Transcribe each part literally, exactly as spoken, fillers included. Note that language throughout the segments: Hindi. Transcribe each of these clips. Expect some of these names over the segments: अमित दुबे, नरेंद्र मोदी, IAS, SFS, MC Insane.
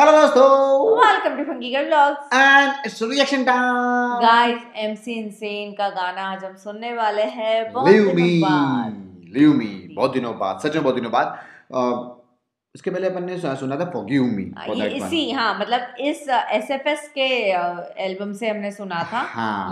हेलो दोस्तों, welcome to funky girl vlogs and it's reaction time. Guys, MC insane का गाना आज हम सुनने वाले हैं बहुत दिनों बाद। लीव मी, बहुत दिनों बाद, सच में बहुत दिनों बाद। इसके पहले अपन ने सुना था फॉरगिव मी, इसी हाँ मतलब इस एसएफएस के एल्बम से हमने सुना था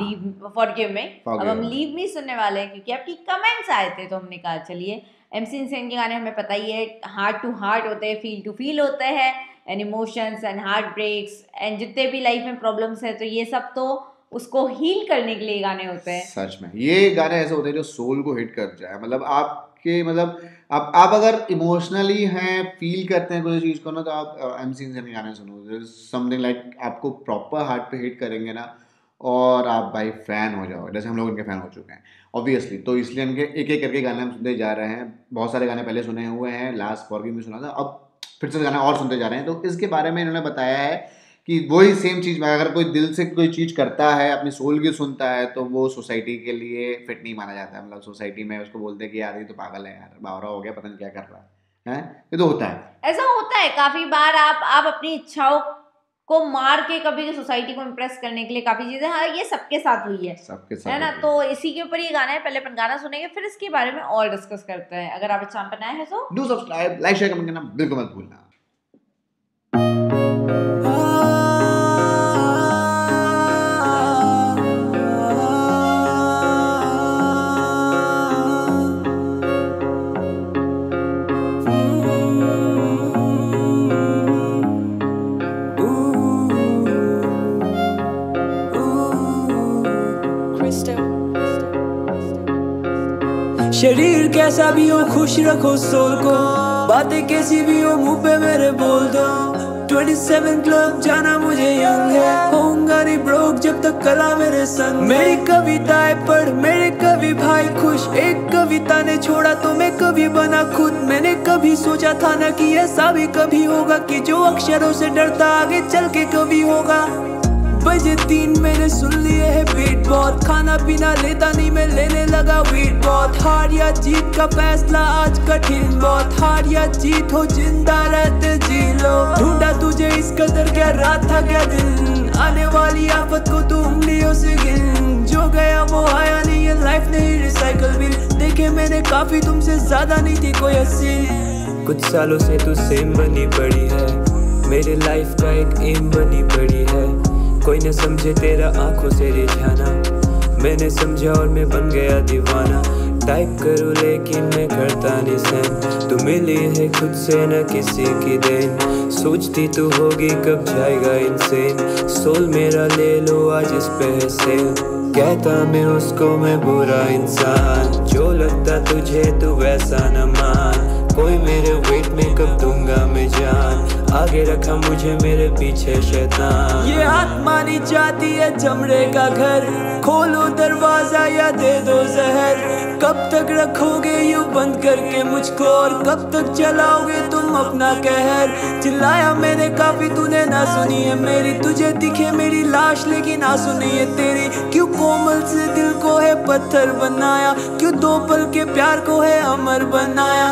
लीव फॉरगिव मी। अब हम लीव मी सुनने वाले हैं क्योंकि आपकी कमेंट्स आए थे, तो हमने कहा चलिए। एमसी इनसेन के गाने हमें पता ही है, हार्ट टू हार्ट होते हैं, फील टू फील होते हैं, and emotions and heart breaks and जितने भी लाइफ में प्रॉब्लम्स हैं, तो ये सब तो उसको हील करने के लिए गाने होते हैं। सच में ये गाने ऐसे होते हैं जो सोल को हिट कर जाए। मतलब आपके मतलब आप आप अगर इमोशनली हैं, फील करते हैं कोई चीज़ को ना, तो आप एमसी इनसेन के गाने सुनो। समथिंग लाइक आपको प्रॉपर हार्ट पे हिट करेंगे ना, और आप भाई फैन हो जाओ, जैसे हम लोग इनके फ़ैन हो चुके हैं ऑब्वियसली। तो इसलिए इनके एक एक करके गाने हम सुनते जा रहे हैं। बहुत सारे गाने पहले सुने हुए हैं, लास्ट फॉरगिव मी सुना था, अब फिर से गाना और सुनते जा रहे हैं। तो इसके बारे में इन्होंने बताया है कि वही सेम चीज़, अगर कोई दिल से कोई चीज़ करता है, अपनी सोल की सुनता है, तो वो सोसाइटी के लिए फिट नहीं माना जाता है। मतलब सोसाइटी में उसको बोलते हैं कि यार ये तो पागल है, यार बावरा हो गया, पता नहीं क्या कर रहा है, है? ये तो होता है, ऐसा होता है काफ़ी बार। आप आप अपनी इच्छाओं को मार के कभी सोसाइटी को इम्प्रेस करने के लिए काफ़ी चीज़ें, हाँ ये सबके साथ हुई है, सबके साथ है ना। तो इसी के ऊपर ये गाना है। पहले अपन गाना सुनेंगे, फिर इसके बारे में और डिस्कस करते हैं। अगर आप इस चैनल पर नए हैं तो do subscribe, like share comment करना बिल्कुल मत भूलना। शरीर कैसा भी हो खुश रखो सोल को, बातें कैसी भी हो मुँह पे मेरे बोल दो। सत्ताईस क्लब जाना मुझे यंग है, होऊंगा नहीं ब्रोक जब तक कला मेरे संग। मेरी कविताएं पढ़ मेरे कवि भाई खुश, एक कविता ने छोड़ा तो मैं कवि बना खुद। मैंने कभी सोचा था ना कि ऐसा भी कभी होगा, कि जो अक्षरों से डरता आगे चल के कवि होगा। बजे तीन मैंने सुन लिए है बीट बहुत, खाना पीना लेता नहीं मैं लेने लगा वीट बहुत। हार या जीत का फैसला आज कठिन बहुत, हार या जीत हो जिंदा रहते जी लो। ढूंढा तुझे इस कदर, क्या रात था क्या दिन, आने वाली आफत को तू उंगलियों से गिन। जो गया वो आया नहीं है, लाइफ नहीं रिसाइकल बिल। देखे मैंने काफी, तुमसे ज्यादा नहीं थी कोई हसीन। कुछ सालों से तू सेम बनी पड़ी है, मेरे लाइफ का एक एम बनी पड़ी है। कोई न समझे तेरा आंखों से रिझाना, मैंने समझा और मैं बन गया दीवाना। टाइप करूँ लेकिन मैं करता नहीं सहन, तू मिली है खुद से न किसी की देन। सोचती तू होगी कब जाएगा इंसेन, सोल मेरा ले लो आज इस पे है सेल। कहता मैं उसको मैं बुरा इंसान, जो लगता तुझे तू वैसा न मान। कोई मेरे वेट में कब दूंगा मैं जान, आगे रखा मुझे मेरे पीछे शैतान। ये आत्मा नहीं चाहती है चमड़े का घर, खोलो दरवाजा या दे दो जहर। कब तक रखोगे यूं बंद करके मुझको, और कब तक चलाओगे तुम अपना कहर। चिल्लाया मैंने काफी, तूने ना सुनी है मेरी, तुझे दिखे मेरी लाश लेकिन ना सुनी है तेरी। क्यों कोमल से दिल को है पत्थर बनाया, क्यों दो पल के प्यार को है अमर बनाया।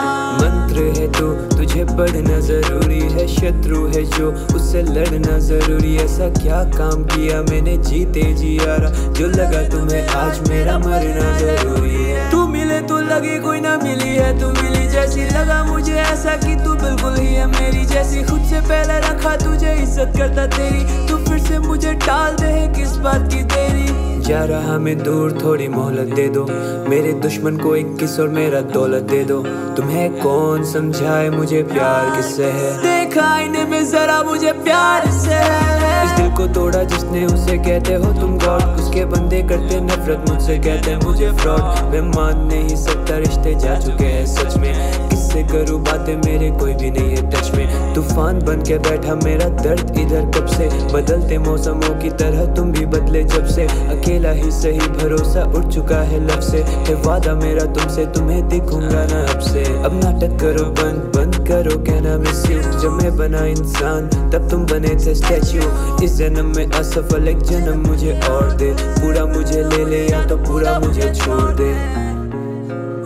है तू तु, तुझे पढ़ना जरूरी है, शत्रु है जो उससे लड़ना जरूरी। ऐसा क्या काम किया मैंने जीते जी यारा, जो लगा तुम्हें आज मेरा मरना जरूरी है। तू मिले तो लगे कोई ना मिली है, तू मिली जैसी लगा मुझे ऐसा कि तू बिल्कुल ही है मेरी जैसी। खुद से पहले रखा तुझे, इज्जत करता तेरी, तू फिर से मुझे टाल दे है किस बात की तेरी। जा रहा मैं दूर, थोड़ी मोहलत दे दो, मेरे दुश्मन को एक किस और मेरा दौलत दे दो। तुम्हें कौन समझाए मुझे प्यार किससे है, देखा आईने में जरा मुझे प्यार से है। इस दिल को तोड़ा जिसने, उसे कहते हो तुम गॉड। उसके बंदे करते नफरत मुझसे, कहते मुझे फ्रॉड। मैं मान नहीं सकता, रिश्ते जा चुके हैं सच में। किससे करूँ बातें, मेरे कोई भी नहीं है टच में। तूफान बन के बैठा मेरा दर्द इधर कब से, बदलते मौसमों की तरह तुम भी बदले जब से। अकेला ही सही भरोसा उठ चुका है लब से, है वादा मेरा तुमसे, तुम्हें दिखूंगा ना अब से। अब नाटक करो बंद, बंद करो कहना मिस यू। जब मैं बना इंसान तब तुम बने थे स्टैच्यू। इस जन्म में असफल एक जन्म मुझे और दे, पूरा मुझे ले ले या तो पूरा मुझे छोड़ दे।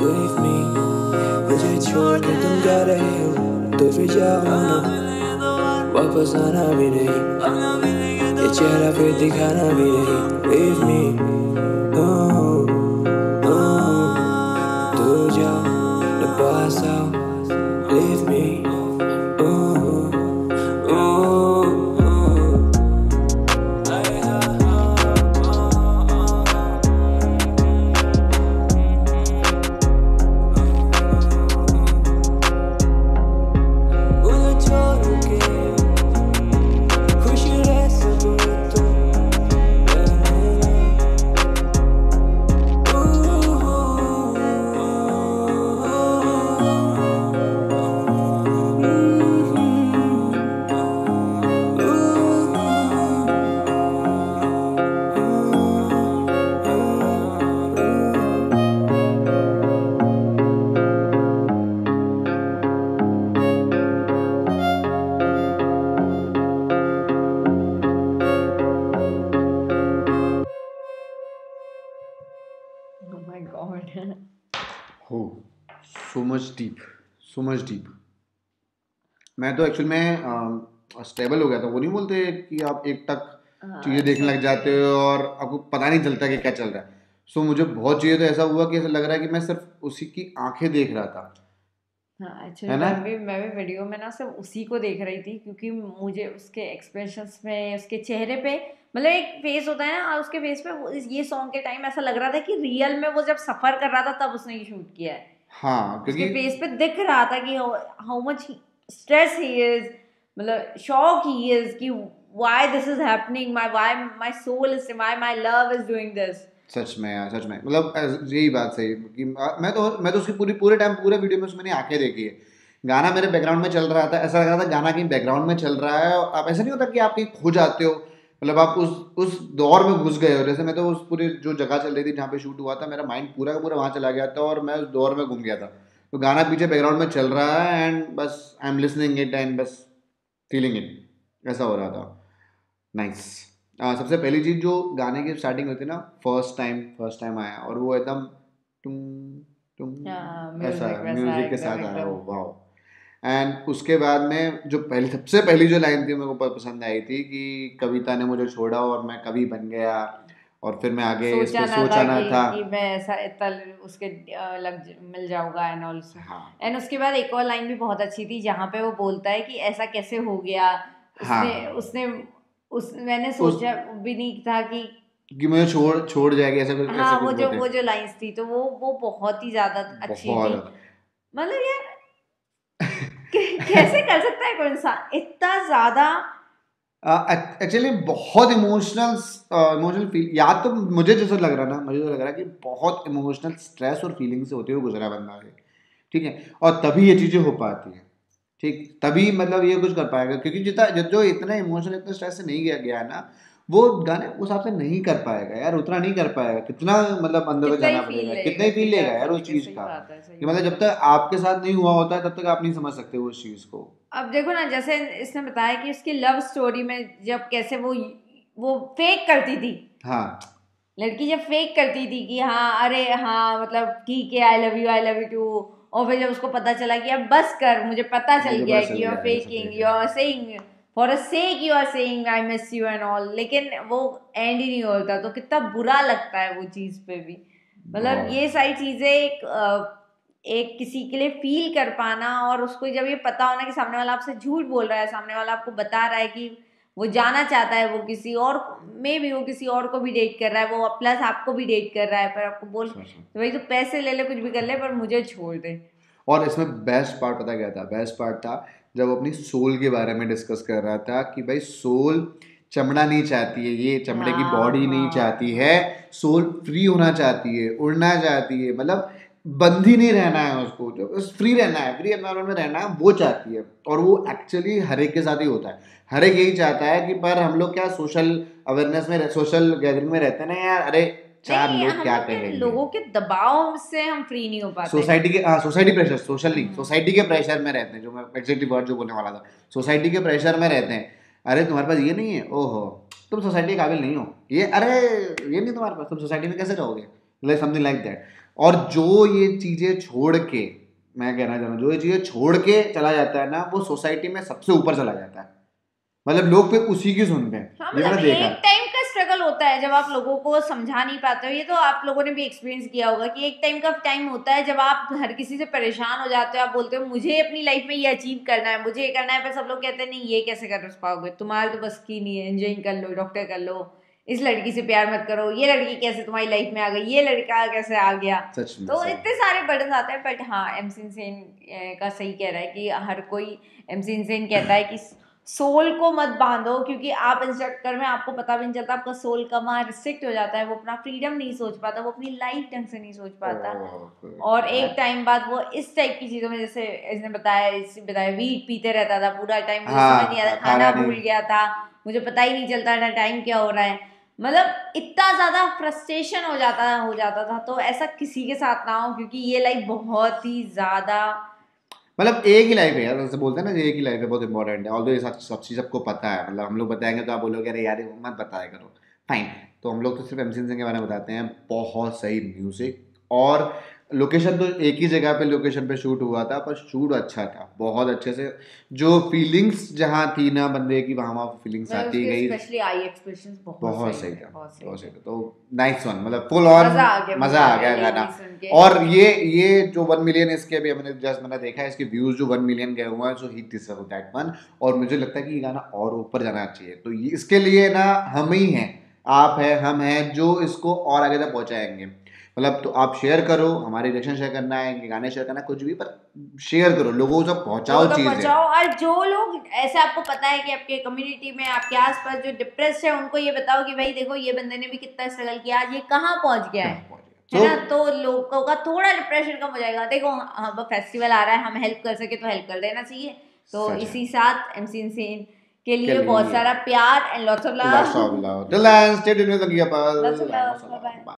Leave me, मुझे छोड़ के तुम जा रहे हो तो भी जाओ ना। वापस आना भी नहीं, ये चेहरा फिर दिखाना भी नहीं। Leave me, no, no, दूर जाओ न पास आओ। Leave me, no, no, oh my god oh so much deep so much deep मैं तो एक्चुअली में स्टेबल हो गया था। वो नहीं बोलते कि आप एक तक चीज़ें देखने लग जाते हो और आपको पता नहीं चलता कि क्या चल रहा है। सो so, मुझे बहुत चीज़ें तो ऐसा हुआ कि ऐसा लग रहा है कि मैं सिर्फ उसी की आंखें देख रहा था। हाँ एक्चुअली मैं भी मैं भी वीडियो में ना सिर्फ उसी को देख रही थी, क्योंकि मुझे उसके एक्सप्रेशंस में, उसके चेहरे पे, मतलब एक फेस होता है ना, और उसके फेस पे ये सॉन्ग के टाइम ऐसा लग रहा था कि रियल में वो जब सफ़र कर रहा था तब उसने ये शूट किया है। हाँ क्योंकि उसके फेस पे दिख रहा था कि how much stress he is, मतलब शॉक ही इज़ कि why this is happening, my why my soul is, my my love is doing this. सच में यार, सच में, मतलब यही बात सही कि मैं तो मैं तो उसकी पूरी पूरे टाइम पूरे वीडियो में उसमें मैंने आंखें देखी है। गाना मेरे बैकग्राउंड में चल रहा था, ऐसा लग रहा था गाना कहीं बैकग्राउंड में चल रहा है। आप ऐसा नहीं होता कि आप कहीं खो जाते हो, मतलब आप उस उस दौर में घुस गए हो। जैसे मैं तो उस पूरे जो जगह चल रही थी जहाँ पे शूट हुआ था, मेरा माइंड पूरा का पूरा वहाँ चला गया था और मैं उस दौर में घूम गया था। तो गाना पीछे बैकग्राउंड में चल रहा है एंड बस I am listening it and बस फीलिंग इट, ऐसा हो रहा था। Nice nice. आ, सबसे पहली चीज़ जो गाने की स्टार्टिंग होती है ना, फर्स्ट टाइम फर्स्ट टाइम आया और वो एकदम तुम तुम ऐसा म्यूजिक के साथ आया, वो वाओ। एंड उसके बाद में जो पहली सबसे पहली जो लाइन थी मेरे को पसंद आई थी कि कविता ने मुझे छोड़ा और मैं कवि बन गया, और फिर मैं आगे इस पे सोचा ना था कि मैं ऐसा तल उसके लग मिल जाऊंगा एंड ऑल। एंड उसके बाद एक और लाइन भी बहुत अच्छी थी जहाँ पे वो बोलता है कि ऐसा कैसे हो गया, उसने उसने उस मैंने सोचा उस... भी नहीं था कि कि मुझे छोड़ छोड़ जाएगी ऐसा कुछ। हाँ वो जो वो जो लाइंस थी तो वो वो बहुत ही ज्यादा अच्छी थी। मतलब यार कैसे कर सकता है कोई इंसान इतना ज्यादा, एक्चुअली बहुत इमोशनल इमोशनल फील। या तो मुझे जैसा लग रहा ना, मुझे तो लग रहा है कि बहुत इमोशनल स्ट्रेस और फीलिंग से होते हुए गुजरा बंदा है, ठीक है, और तभी ये चीजें हो पाती है, ठीक, तभी मतलब ये कुछ कर पाएगा। क्योंकि जितना जो इतना इमोशन इतना स्ट्रेस से नहीं गया गया ना, वो गाने उस हिसाब से नहीं कर पाएगा यार, उतना नहीं कर पाएगा। कितना मतलब अंदर तक जाना पड़ेगा, कितना ही फील लेगा यार उस चीज़ का, कि मतलब जब तक आपके साथ नहीं हुआ होता है तब तक आप नहीं समझ सकते उस चीज़ को। अब देखो ना जैसे इसने बताया कि उसकी लव स्टोरी में जब कैसे वो वो फेक करती थी, हाँ लड़की जब फेक करती थी कि हाँ अरे हाँ मतलब ठीक है I love you I love you too, और फिर जब उसको पता चला कि अब बस कर, मुझे पता चल गया कि you are faking, you are saying for a sake, you are saying I miss you and all, लेकिन वो एंड ही नहीं होता। तो कितना बुरा लगता है वो चीज़ पे भी, मतलब ये सारी चीज़ें एक एक किसी के लिए फील कर पाना, और उसको जब ये पता होना कि सामने वाला आपसे झूठ बोल रहा है, सामने वाला आपको बता रहा है कि वो जाना चाहता है, वो किसी और मे भी वो किसी और को भी डेट कर रहा है, वो प्लस आपको भी डेट कर रहा है, पर आपको बोल तो भाई तो पैसे ले ले कुछ भी कर ले पर मुझे छोड़ दे। और इसमें बेस्ट पार्ट पता क्या था, बेस्ट पार्ट था जब वो अपनी सोल के बारे में डिस्कस कर रहा था कि भाई सोल चमड़ा नहीं चाहती है, ये चमड़े हाँ, की बॉडी हाँ। नहीं चाहती है, सोल फ्री होना चाहती है, उड़ना चाहती है, मतलब बंदी नहीं रहना है उसको, जो फ्री रहना है, फ्री एनवायरमेंट में रहना है वो चाहती है। और वो एक्चुअली हर एक के साथ ही होता है, हर एक यही चाहता है कि पर हम लोग क्या सोशल अवेयरनेस में, सोशल गैदरिंग में रहते हैं ना यार, अरे चार लोग क्या कहेंगे, लोगों के दबाव से हम फ्री नहीं हो पाते, सोसाइटी के हाँ सोसाइटी प्रेशर, सोशल नहीं सोसाइटी के प्रेशर में रहते हैं, जो मैं एग्जैक्टली वर्ड जो बोलने वाला था, सोसाइटी के प्रेशर में रहते हैं। अरे तुम्हारे पास ये नहीं है, ओहो तुम सोसाइटी के काबिल नहीं हो, ये अरे ये नहीं तुम्हारे पास, तुम सोसाइटी में कैसे जाओगे, लाइक समथिंग लाइक दैट। और जो ये चीज़ें छोड़ के, मैं कहना चाह रहा हूँ, जो ये चीज़ें छोड़ के चला जाता है ना, वो सोसाइटी में सबसे ऊपर चला जाता है, मतलब लोग पे उसी की सुनते हैं। हाँ, मतलब एक टाइम का स्ट्रगल होता है जब आप लोगों को समझा नहीं पाते हो। ये तो आप लोगों ने भी एक्सपीरियंस किया होगा कि एक टाइम का टाइम होता है जब आप हर किसी से परेशान हो जाते हो। आप बोलते हो मुझे अपनी लाइफ में ये अचीव करना है, मुझे ये करना है, पर सब लोग कहते हैं नहीं ये कैसे कर पाओगे, तुम्हारे तो बस की नहीं है, इंजीनियरिंग कर लो, डॉक्टर कर लो, इस लड़की से प्यार मत करो, ये लड़की कैसे तुम्हारी लाइफ में आ गई, ये लड़का कैसे आ गया। तो इतने सारे बर्डन आते हैं। बट हाँ, एमसी इनसेन का सही कह रहा है कि हर कोई एमसी इनसेन कहता है कि सोल को मत बांधो, क्योंकि आप इंस्ट्रक्टर में आपको पता भी नहीं चलता आपका सोल कब रिस्ट्रिक्ट हो जाता है। वो अपना फ्रीडम नहीं सोच पाता, वो अपनी लाइफ ढंग से नहीं सोच पाता, और एक टाइम बाद वो इस टाइप की चीज़ों में, जैसे इसने बताया इसने बताया वीट पीते रहता था पूरा टाइम, मुझे समझ नहीं आता, खाना भूल गया था, मुझे पता ही नहीं चलता ना टाइम क्या हो रहा है, मतलब इतना ज़्यादा फ्रस्ट्रेशन हो जाता हो जाता था। तो ऐसा किसी के साथ ना हो, क्योंकि ये लाइफ बहुत ही ज़्यादा, मतलब एक ही लाइफ है यार, उनसे बोलते हैं ना एक ही लाइफ है, बहुत इंपॉर्टेंट है। ऑल्दो ये सब सब चीज़ सबको पता है, मतलब हम लोग बताएंगे तो आप बोलोगे अरे यार मत बताया करो, फाइन। तो हम लोग तो सिर्फ एमसी इनसेन के बारे में बताते हैं। बहुत सही म्यूज़िक, और लोकेशन तो एक ही जगह पे लोकेशन पे शूट हुआ था, पर शूट अच्छा था, बहुत अच्छे से जो फीलिंग्स जहाँ थी ना बंदे की वहाँ वहाँ फीलिंग्स आती गई, स्पेशली आई एक्सप्रेशंस बहुत सही था, बहुत सही था। तो नाइस वन, मतलब फुल ऑन मज़ा आ गया गाना। और ये ये जो वन मिलियन इसके भी हमने जस्ट मैंने देखा है, इसके व्यूज जो वन मिलियन गए हुए हैं, so he deserve that one. और मुझे लगता है कि ये गाना और ऊपर जाना चाहिए, तो इसके लिए ना हम ही हैं, आप हैं, हम हैं जो इसको और आगे तक पहुँचाएंगे। मतलब तो आप शेयर करो, हमारे रिएक्शन शेयर करना है, इनके गाने शेयर करना है, कुछ भी, पर शेयर करो, लोगों को पहुंचाओ चीज़ है। और जो लोग ऐसे आपको पता है कि आपके कम्युनिटी में आपके आसपास जो डिप्रेस है, उनको ये बताओ कि भाई देखो ये बंदे ने भी कितना स्ट्रगल किया, आज ये कहाँ पहुँच गया है, है ना। तो लोगों का थोड़ा डिप्रेशन कम हो जाएगा। देखो अब फेस्टिवल आ रहा है, हम हेल्प कर सके तो हेल्प कर देना चाहिए। तो इसी साथ एमसी इनसेन के लिए बहुत सारा प्यार एंड लॉट्स ऑफ लव।